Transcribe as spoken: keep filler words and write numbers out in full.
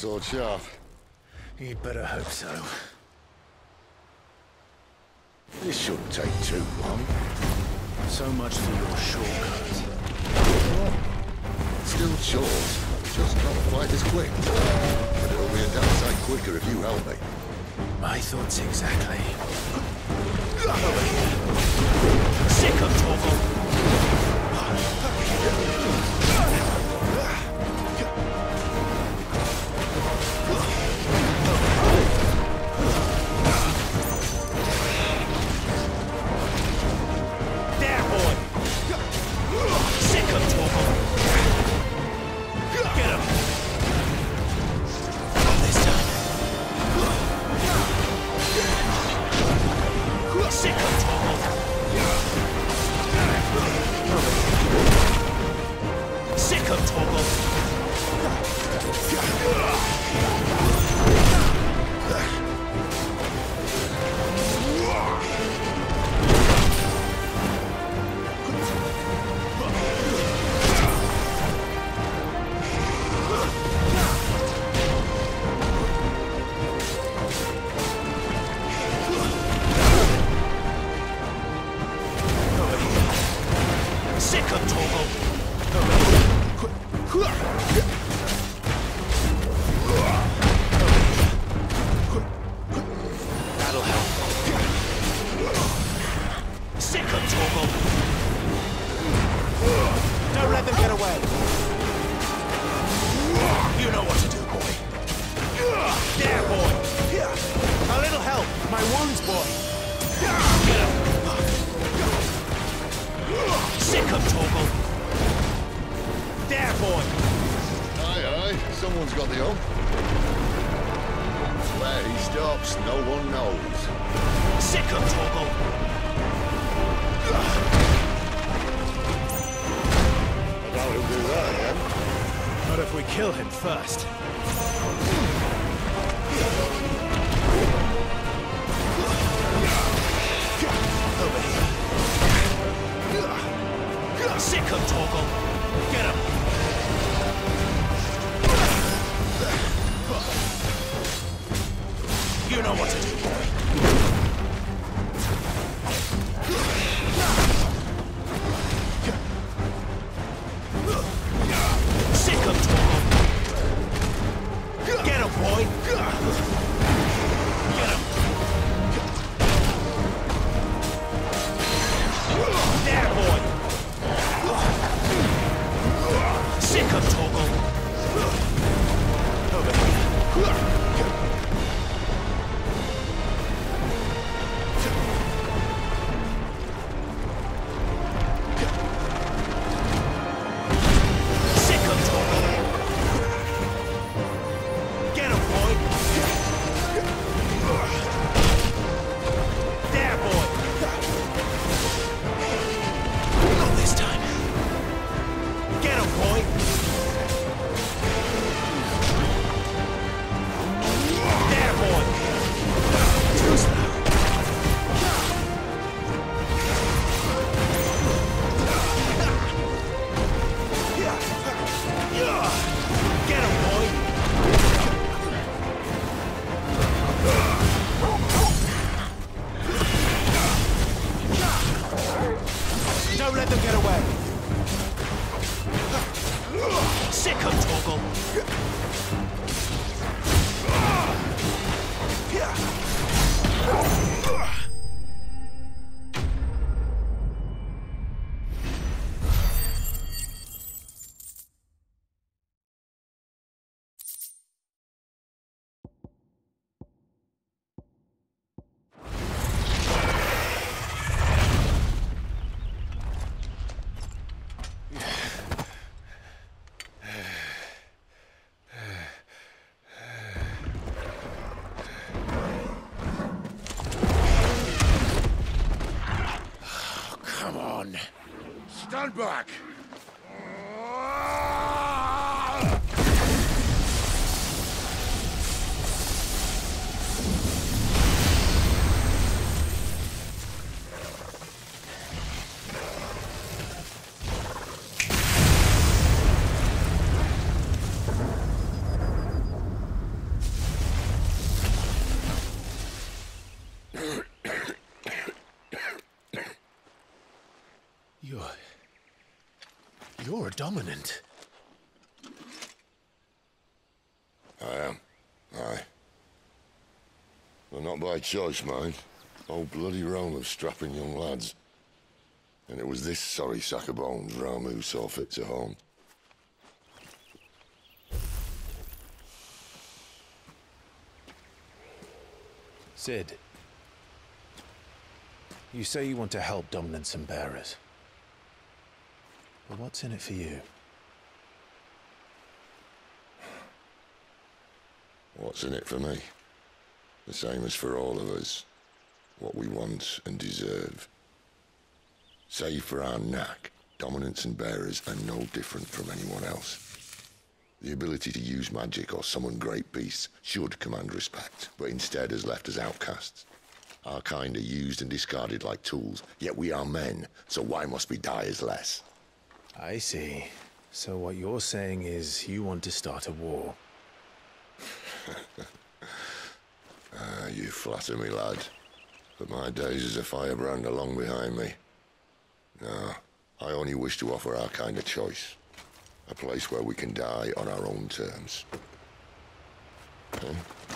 Sword sharp. You'd better hope so. This shouldn't take too long. So much for your shortcut. Still short. Just can't fight as quick. But it'll be a damn sight quicker if you help me. My thoughts exactly. Sick of Torgal. Stand back! You're dominant. I am. Aye. But not by choice, mind. Old bloody roll of strapping young lads. And it was this sorry sack of bones Ramuh saw fit to home. Cid, you say you want to help dominance and bearers. But what's in it for you? What's in it for me? The same as for all of us. What we want and deserve. Save for our knack, dominants and bearers are no different from anyone else. The ability to use magic or summon great beasts should command respect, but instead has left us outcasts. Our kind are used and discarded like tools, yet we are men, so why must we die as less? I see. So what you're saying is you want to start a war. Ah, you flatter me, lad. But my days as a firebrand are long behind me. No, I only wish to offer our kind of choice. A place where we can die on our own terms. Hmm?